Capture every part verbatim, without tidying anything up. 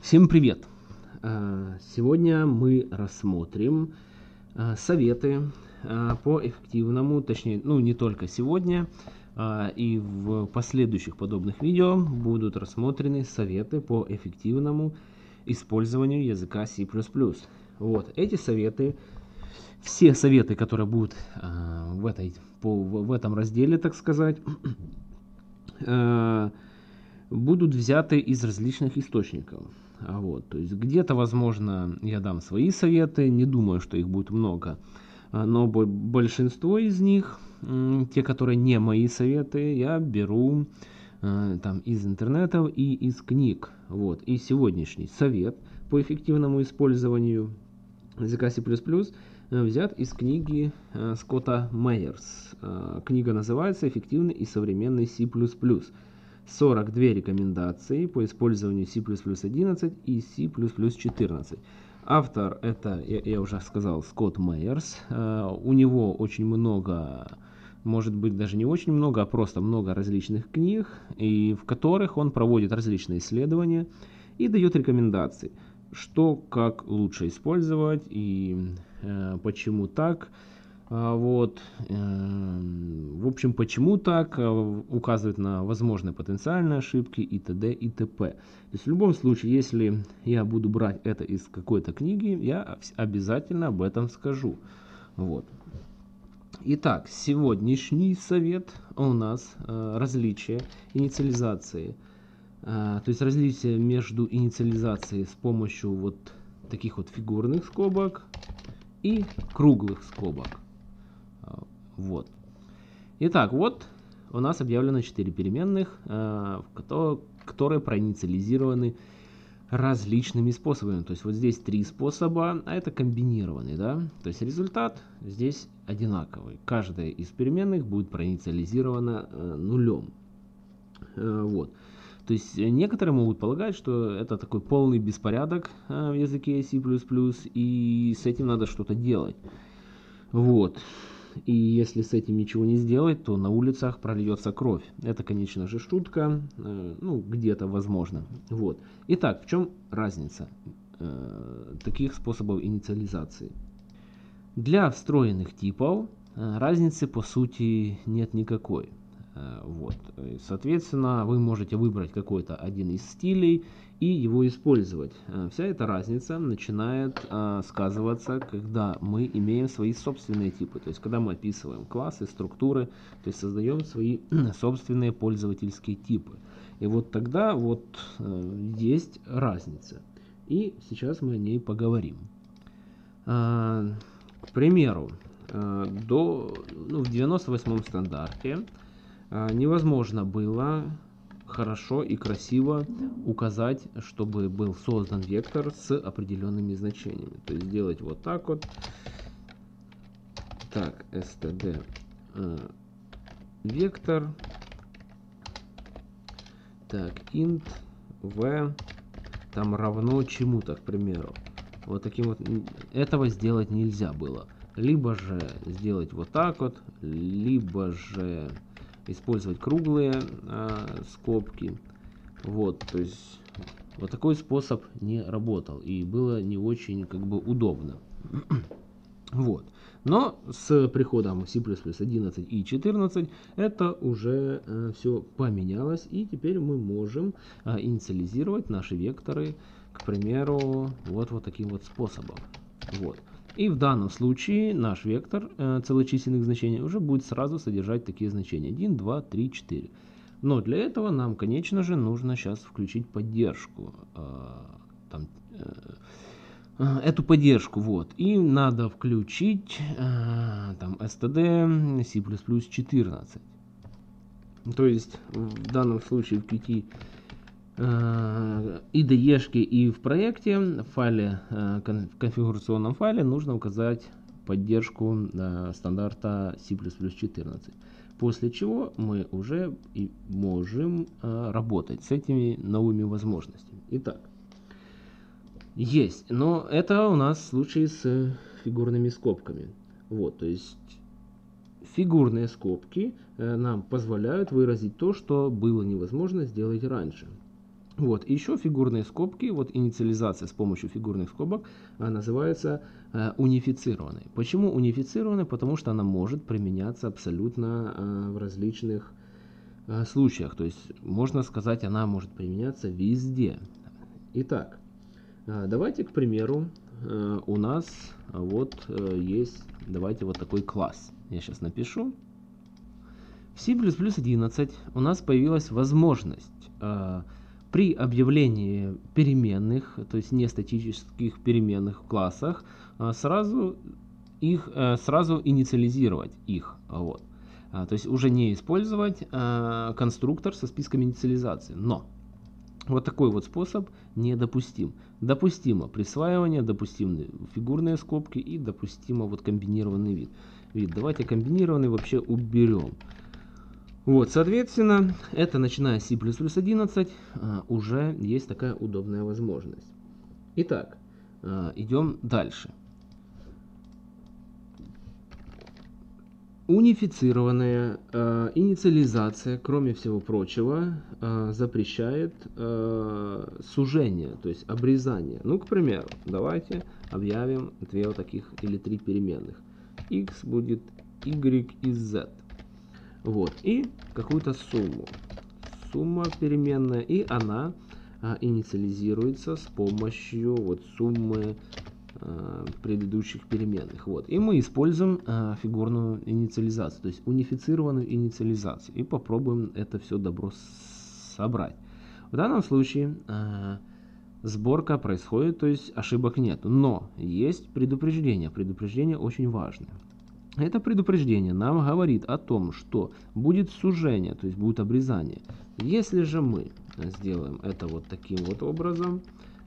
Всем привет! Сегодня мы рассмотрим советы по эффективному, точнее, ну не только сегодня, и в последующих подобных видео будут рассмотрены советы по эффективному использованию языка C++. Вот эти советы, все советы, которые будут в, этой, по, в этом разделе, так сказать, будут взяты из различных источников. Вот, то есть где-то, возможно, я дам свои советы, не думаю, что их будет много, но большинство из них, те, которые не мои советы, я беру там из интернетов и из книг. Вот, и сегодняшний совет по эффективному использованию языка C++ взят из книги Скотта Мейерс. Книга называется «Эффективный и современный C++». сорок две рекомендации по использованию C++одиннадцать и C++четырнадцать. Автор, это, я, я уже сказал, Скотт Мейерс. Uh, у него очень много, может быть даже не очень много, а просто много различных книг, и в которых он проводит различные исследования и дает рекомендации, что, как лучше использовать и uh, почему так. Вот, в общем, почему так, указывает на возможные потенциальные ошибки и т.д. и т.п. То есть в любом случае, если я буду брать это из какой-то книги, я обязательно об этом скажу. Вот. Итак, сегодняшний совет у нас различие инициализации, то есть различие между инициализацией с помощью вот таких вот фигурных скобок и круглых скобок. Вот. Итак, вот у нас объявлено четыре переменных, которые проинициализированы различными способами. То есть вот здесь три способа, а это комбинированный, да? То есть результат здесь одинаковый. Каждая из переменных будет проинициализирована нулем. Вот. То есть некоторые могут полагать, что это такой полный беспорядок в языке C++, и с этим надо что-то делать. Вот. И если с этим ничего не сделать, то на улицах прольется кровь. Это, конечно же, шутка, ну, где-то возможно. Вот. Итак, в чем разница таких способов инициализации? Для встроенных типов разницы, по сути, нет никакой. Вот. Соответственно, вы можете выбрать какой-то один из стилей и его использовать. Вся эта разница начинает а, сказываться, когда мы имеем свои собственные типы. То есть, когда мы описываем классы, структуры, то есть создаем свои собственные пользовательские типы. И вот тогда вот а, есть разница. И сейчас мы о ней поговорим. А, к примеру, а, до, ну, в девяносто восьмом стандарте невозможно было хорошо и красиво указать, чтобы был создан вектор с определенными значениями. То есть делать вот так вот. Так, std э, вектор. Так, int v там равно чему-то, к примеру. Вот таким вот. Этого сделать нельзя было. Либо же сделать вот так вот, либо же использовать круглые э, скобки. Вот, то есть вот такой способ не работал и было не очень как бы удобно. Вот, но с приходом C++одиннадцать и четырнадцать это уже э, все поменялось, и теперь мы можем э, инициализировать наши векторы, к примеру, вот вот таким вот способом. Вот. И в данном случае наш вектор э, целочисленных значений уже будет сразу содержать такие значения. один, два, три, четыре. Но для этого нам, конечно же, нужно сейчас включить поддержку. Э, там, э, эту поддержку. Вот. И надо включить э, там, std C++четырнадцать. То есть в данном случае в Qt и ай ди и-шке, и в проекте, в файле, в конфигурационном файле нужно указать поддержку стандарта C++четырнадцать. После чего мы уже и можем работать с этими новыми возможностями. Итак, есть, но это у нас случай с фигурными скобками. Вот, то есть фигурные скобки нам позволяют выразить то, что было невозможно сделать раньше. Вот, и еще фигурные скобки, вот инициализация с помощью фигурных скобок называется э, унифицированной. Почему унифицированной? Потому что она может применяться абсолютно э, в различных э, случаях. То есть, можно сказать, она может применяться везде. Итак, э, давайте, к примеру, э, у нас вот э, есть, давайте вот такой класс. Я сейчас напишу. В си плюс плюс одиннадцать у нас появилась возможность... Э, При объявлении переменных, то есть не статических переменных в классах, сразу их сразу инициализировать их, вот, то есть уже не использовать конструктор со списком инициализации. Но вот такой вот способ недопустим. Допустимо присваивание, допустимы фигурные скобки и допустимо вот комбинированный вид. Вид. Давайте комбинированный вообще уберем. Вот, соответственно, это, начиная с си плюс плюс одиннадцать, уже есть такая удобная возможность. Итак, идем дальше. Унифицированная э, инициализация, кроме всего прочего, э, запрещает э, сужение, то есть обрезание. Ну, к примеру, давайте объявим две вот таких или три переменных. X будет Y и Z. Вот, и какую-то сумму. Сумма переменная, и она а, инициализируется с помощью вот суммы а, предыдущих переменных. Вот, и мы используем а, фигурную инициализацию, то есть унифицированную инициализацию. И попробуем это все добро собрать. В данном случае а, сборка происходит, то есть ошибок нет. Но есть предупреждение. Предупреждение очень важное. Это предупреждение нам говорит о том, что будет сужение, то есть будет обрезание. Если же мы сделаем это вот таким вот образом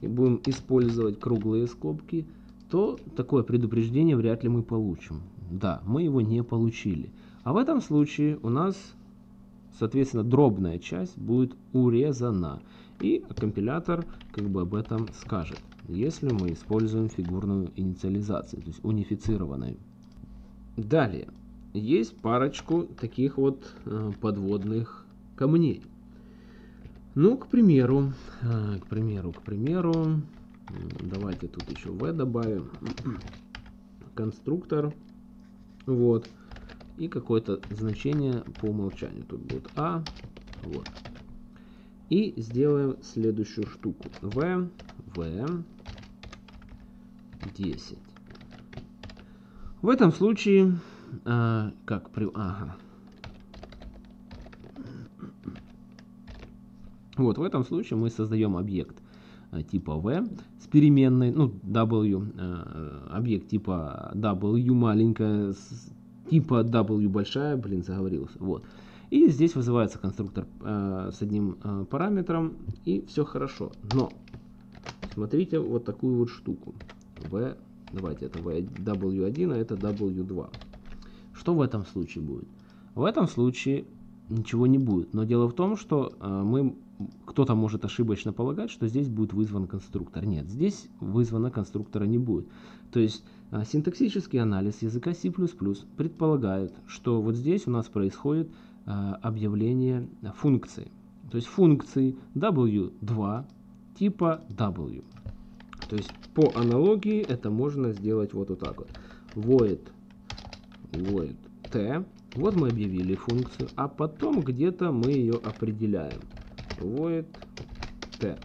и будем использовать круглые скобки, то такое предупреждение вряд ли мы получим. Да, мы его не получили. А в этом случае у нас, соответственно, дробная часть будет урезана. И компилятор как бы об этом скажет, если мы используем фигурную инициализацию, то есть унифицированную. Далее, есть парочку таких вот э, подводных камней. Ну, к примеру, э, к примеру, к примеру, давайте тут еще v добавим, конструктор, вот, и какое-то значение по умолчанию, тут будет a, вот. И сделаем следующую штуку, v, v, десять. В этом случае, э, как при, ага. вот в этом случае мы создаем объект э, типа v с переменной, ну w, э, объект типа w маленькая, с, типа w большая, блин, заговорился, вот. И здесь вызывается конструктор э, с одним э, параметром, и все хорошо. Но смотрите вот такую вот штуку v. Давайте это дабл ю один, а это дабл ю два. Что в этом случае будет? В этом случае ничего не будет. Но дело в том, что мы кто-то может ошибочно полагать, что здесь будет вызван конструктор. Нет, здесь вызвано конструктора не будет. То есть синтаксический анализ языка C++ предполагает, что вот здесь у нас происходит объявление функции. То есть функции дабл ю два типа w. То есть по аналогии это можно сделать вот, вот так вот. Void, void t. Вот мы объявили функцию, а потом где-то мы ее определяем. Void t.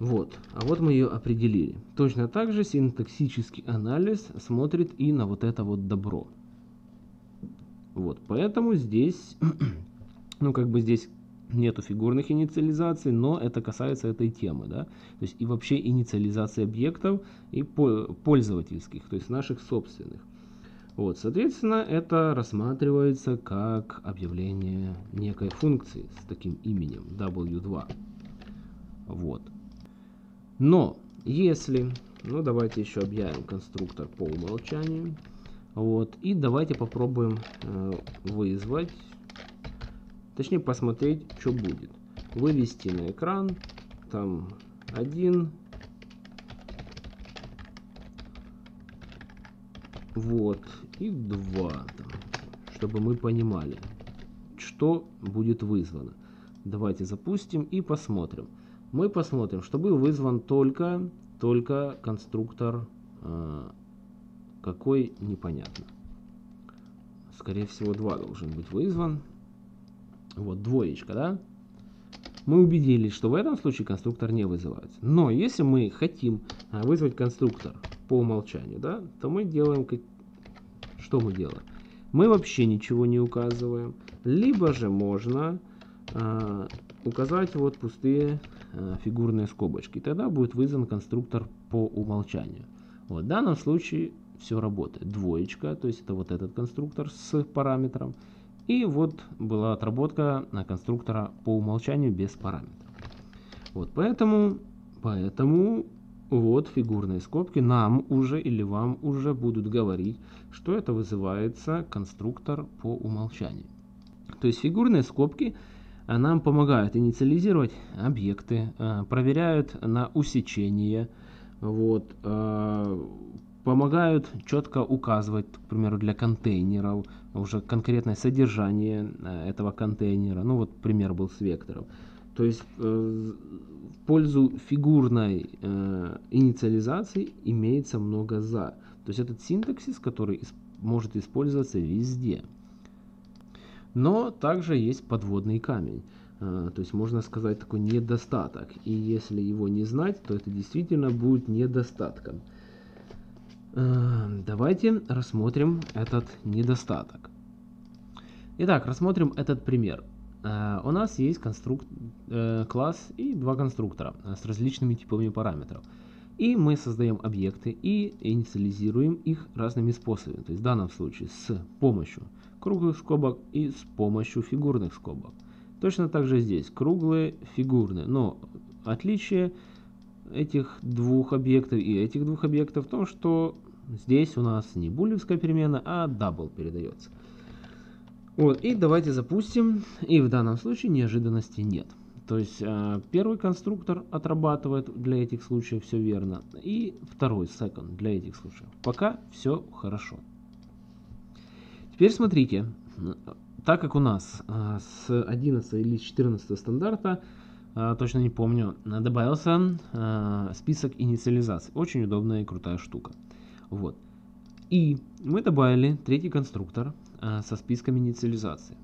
Вот. А вот мы ее определили. Точно так же синтаксический анализ смотрит и на вот это вот добро. Вот. Поэтому здесь, ну как бы здесь... нету фигурных инициализаций, но это касается этой темы, да, то есть и вообще инициализации объектов и пользовательских, то есть наших собственных. Вот, соответственно, это рассматривается как объявление некой функции с таким именем дабл ю два. Вот. Но если, ну давайте еще объявим конструктор по умолчанию, вот, и давайте попробуем э, вызвать. Точнее, посмотреть, что будет. Вывести на экран. Там один. Вот. И два. Чтобы мы понимали, что будет вызвано. Давайте запустим и посмотрим. Мы посмотрим, что был вызван только, только конструктор, э, какой непонятно. Скорее всего, два должен быть вызван. Вот двоечка, да? Мы убедились, что в этом случае конструктор не вызывается. Но если мы хотим вызвать конструктор по умолчанию, да, то мы делаем... Как... Что мы делаем? Мы вообще ничего не указываем. Либо же можно э, указать вот пустые э, фигурные скобочки. Тогда будет вызван конструктор по умолчанию. Вот, в данном случае все работает. Двоечка, то есть это вот этот конструктор с параметром. И вот была отработка на конструктора по умолчанию без параметров. Вот поэтому, поэтому вот фигурные скобки нам уже или вам уже будут говорить, что это вызывается конструктор по умолчанию. То есть фигурные скобки нам помогают инициализировать объекты, проверяют на усечение, вот, помогают четко указывать, к примеру, для контейнеров, уже конкретное содержание этого контейнера. Ну вот пример был с вектором. То есть э, в пользу фигурной э, инициализации имеется много «за». То есть этот синтаксис, который исп- может использоваться везде. Но также есть подводный камень. Э, то есть можно сказать такой недостаток. И если его не знать, то это действительно будет недостатком. Давайте рассмотрим этот недостаток. Итак, рассмотрим этот пример. У нас есть конструк... класс и два конструктора с различными типами параметров. И мы создаем объекты и инициализируем их разными способами. То есть в данном случае с помощью круглых скобок и с помощью фигурных скобок. Точно так же здесь круглые, фигурные. Но отличие этих двух объектов и этих двух объектов в том, что здесь у нас не булевская переменная, а double передается. Вот, и давайте запустим. И в данном случае неожиданности нет. То есть первый конструктор отрабатывает для этих случаев все верно. И второй, second, для этих случаев. Пока все хорошо. Теперь смотрите. Так как у нас с одиннадцатого или четырнадцатого стандарта, точно не помню, добавился э, список инициализаций. Очень удобная и крутая штука. Вот. И мы добавили третий конструктор э, со списком инициализаций.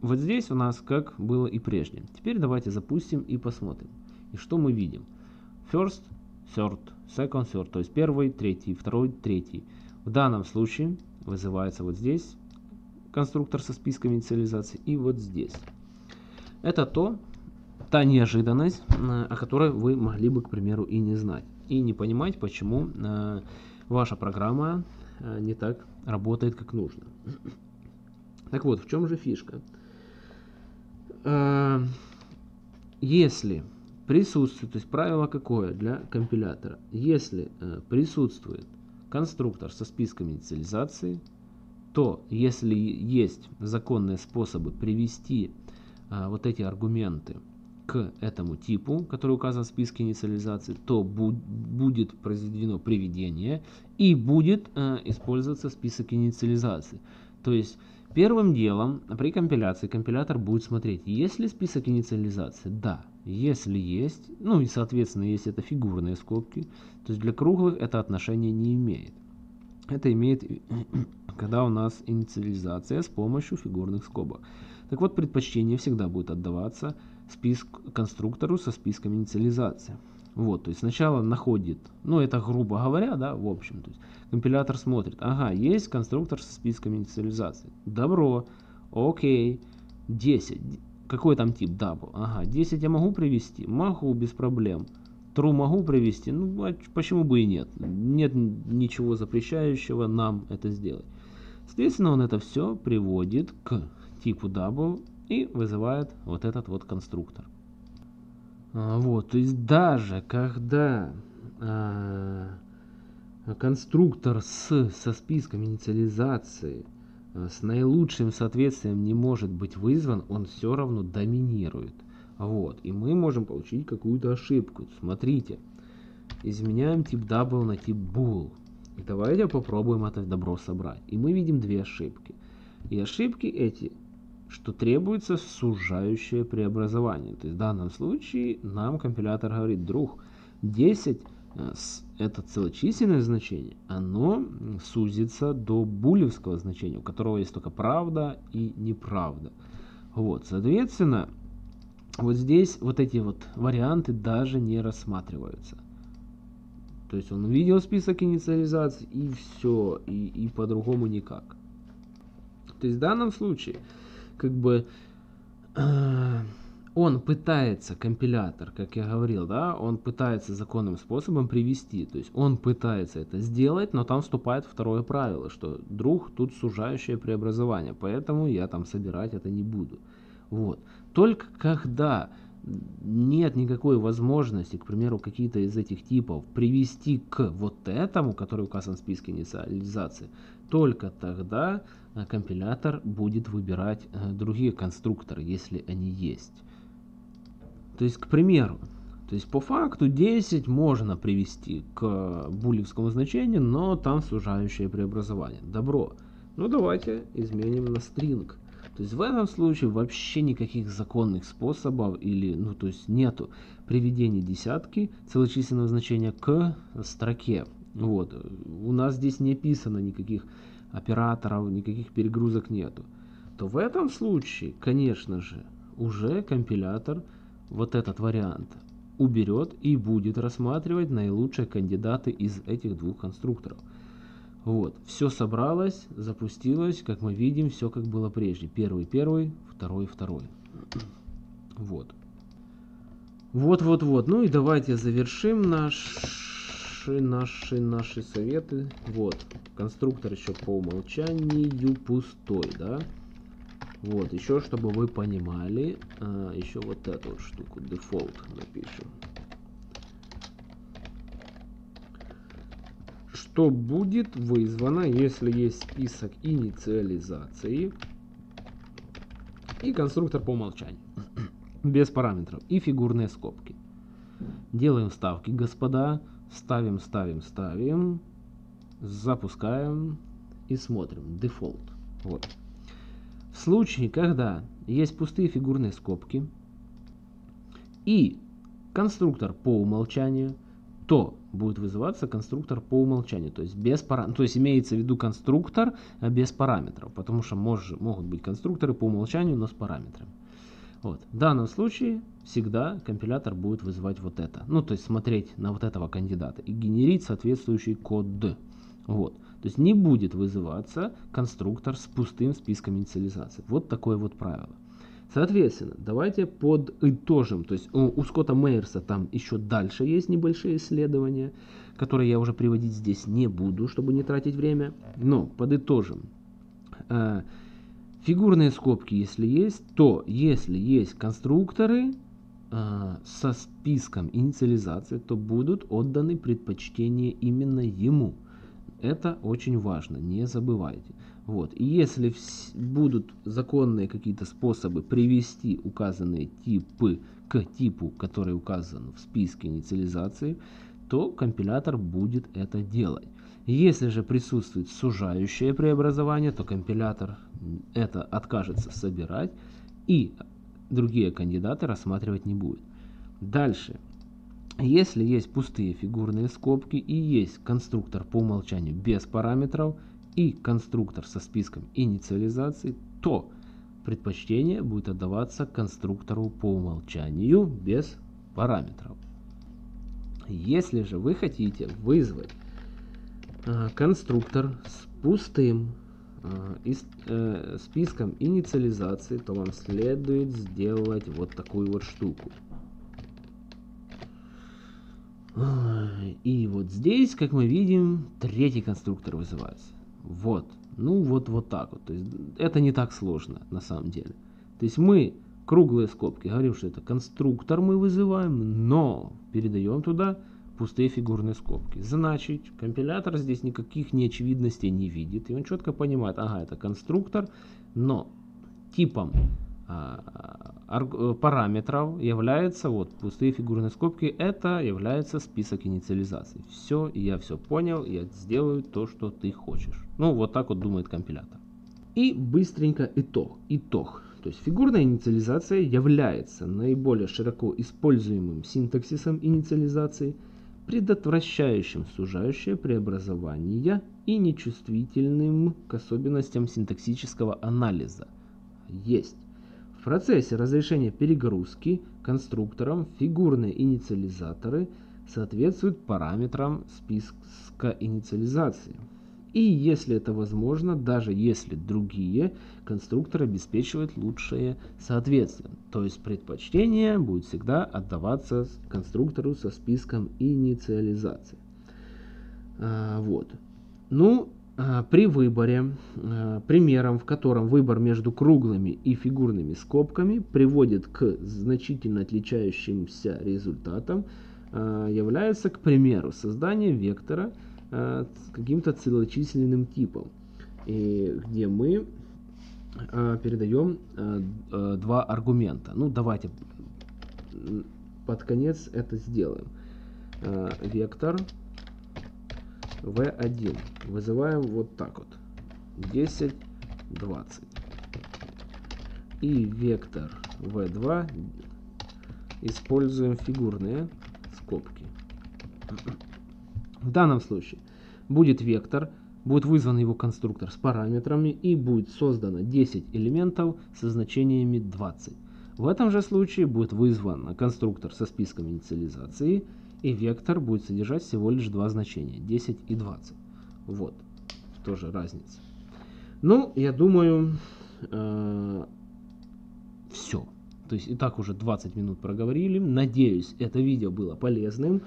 Вот здесь у нас как было и прежде. Теперь давайте запустим и посмотрим. И что мы видим? First, third, second, third. То есть первый, третий, второй, третий. В данном случае вызывается вот здесь конструктор со списком инициализаций и вот здесь. Это то, та неожиданность, о которой вы могли бы, к примеру, и не знать, и не понимать, почему ваша программа не так работает, как нужно. Так вот, в чем же фишка? Если присутствует, то есть правило какое для компилятора, если присутствует конструктор со списком инициализации, то если есть законные способы привести вот эти аргументы к этому типу, который указан в списке инициализации, то буд, будет произведено приведение и будет э, использоваться список инициализации. То есть первым делом при компиляции компилятор будет смотреть, есть ли список инициализации. Да, если есть, ну и соответственно, если это фигурные скобки, то есть для круглых это отношение не имеет. Это имеет, когда у нас инициализация с помощью фигурных скобок. Так вот, предпочтение всегда будет отдаваться списк конструктору со списком инициализации. Вот, то есть сначала находит, ну это грубо говоря, да, в общем, то есть компилятор смотрит, ага, есть конструктор со списком инициализации, добро, окей, десять, какой там тип, double, ага, десять я могу привести, могу без проблем, true могу привести, ну а почему бы и нет, нет ничего запрещающего нам это сделать. Соответственно, он это все приводит к типу double, и вызывает вот этот вот конструктор. Вот, то есть даже когда э, конструктор с, со списком инициализации э, с наилучшим соответствием не может быть вызван, он все равно доминирует. Вот, и мы можем получить какую-то ошибку. Смотрите, изменяем тип double на тип bool. И давайте попробуем это добро собрать. И мы видим две ошибки. И ошибки эти что требуется сужающее преобразование. То есть в данном случае нам компилятор говорит: друг, десять это целочисленное значение, оно сузится до булевского значения, у которого есть только правда и неправда. Вот, соответственно, вот здесь вот эти вот варианты даже не рассматриваются. То есть он увидел список инициализаций и все, и, и по-другому никак. То есть в данном случае как бы э, он пытается, компилятор, как я говорил, да, он пытается законным способом привести. То есть он пытается это сделать, но там вступает второе правило, что друг, тут сужающее преобразование, поэтому я там собирать это не буду. Вот. Только когда нет никакой возможности, к примеру, какие-то из этих типов привести к вот этому, который указан в списке инициализации, только тогда компилятор будет выбирать другие конструкторы, если они есть. То есть, к примеру, то есть по факту десять можно привести к булевскому значению, но там сужающее преобразование. Добро. Ну давайте изменим на string. То есть в этом случае вообще никаких законных способов или, ну то есть нету приведения десятки целочисленного значения к строке. Вот. У нас здесь не описано никаких операторов, никаких перегрузок нету. То в этом случае, конечно же, уже компилятор вот этот вариант уберет и будет рассматривать наилучшие кандидаты из этих двух конструкторов. Вот, все собралось, запустилось, как мы видим, все как было прежде. Первый, первый, второй, второй. Вот. Вот, вот, вот. Ну и давайте завершим наши, наши, наши советы. Вот, конструктор еще по умолчанию пустой, да. Вот, еще, чтобы вы понимали, еще вот эту вот штуку, дефолт напишем. Что будет вызвано, если есть список инициализации и конструктор по умолчанию без параметров и фигурные скобки. Делаем ставки, господа, ставим, ставим, ставим, запускаем и смотрим. Дефолт. Вот. В случае, когда есть пустые фигурные скобки и конструктор по умолчанию, то будет вызываться конструктор по умолчанию, то есть без пара... то есть имеется в виду конструктор без параметров, потому что мож... могут быть конструкторы по умолчанию, но с параметрами. Вот. В данном случае всегда компилятор будет вызывать вот это, ну то есть смотреть на вот этого кандидата и генерить соответствующий код. Вот. То есть не будет вызываться конструктор с пустым списком инициализации. Вот такое вот правило. Соответственно, давайте подытожим. То есть у, у Скотта Мейерса там еще дальше есть небольшие исследования, которые я уже приводить здесь не буду, чтобы не тратить время. Но подытожим. Э, фигурные скобки, если есть, то если есть конструкторы э, со списком инициализации, то будут отданы предпочтения именно ему. Это очень важно, не забывайте. Вот. И если будут законные какие-то способы привести указанные типы к типу, который указан в списке инициализации, то компилятор будет это делать. Если же присутствует сужающее преобразование, то компилятор это откажется собирать и другие кандидаты рассматривать не будет. Дальше. Если есть пустые фигурные скобки и есть конструктор по умолчанию без параметров и конструктор со списком инициализации, то предпочтение будет отдаваться конструктору по умолчанию без параметров. Если же вы хотите вызвать э, конструктор с пустым э, и, э, списком инициализации, то вам следует сделать вот такую вот штуку. И вот здесь, как мы видим, третий конструктор вызывается. Вот. Ну вот, вот так вот. То есть это не так сложно на самом деле. То есть мы круглые скобки говорим, что это конструктор мы вызываем, но передаем туда пустые фигурные скобки. Значит, компилятор здесь никаких неочевидностей не видит. И он четко понимает, ага, это конструктор, но типом параметров является вот пустые фигурные скобки, это является список инициализации. Все, я все понял, я сделаю то, что ты хочешь. Ну вот так вот думает компилятор. И быстренько итог. Итог. То есть фигурная инициализация является наиболее широко используемым синтаксисом инициализации, предотвращающим сужающее преобразование и нечувствительным к особенностям синтаксического анализа. Есть. В процессе разрешения перегрузки конструкторам фигурные инициализаторы соответствуют параметрам списка инициализации. И если это возможно, даже если другие конструкторы обеспечивают лучшее соответствие. То есть предпочтение будет всегда отдаваться конструктору со списком инициализации. А, вот. Ну, а, при выборе, а, примером, в котором выбор между круглыми и фигурными скобками приводит к значительно отличающимся результатам, а, является, к примеру, создание вектора с каким-то целочисленным типом, и где мы передаем два аргумента. Ну, давайте под конец это сделаем. Вектор вэ один вызываем вот так вот. десять, двадцать. И вектор вэ два используем фигурные скобки. В данном случае будет вектор, будет вызван его конструктор с параметрами и будет создано десять элементов со значениями двадцать. В этом же случае будет вызван конструктор со списком инициализации, и вектор будет содержать всего лишь два значения, десять и двадцать. Вот, тоже разница. Ну, я думаю, э-э, все. То есть и так уже двадцать минут проговорили. Надеюсь, это видео было полезным.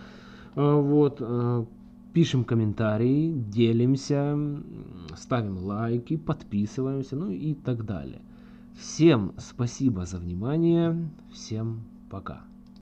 Вот. Пишем комментарии, делимся, ставим лайки, подписываемся, ну и так далее. Всем спасибо за внимание, всем пока.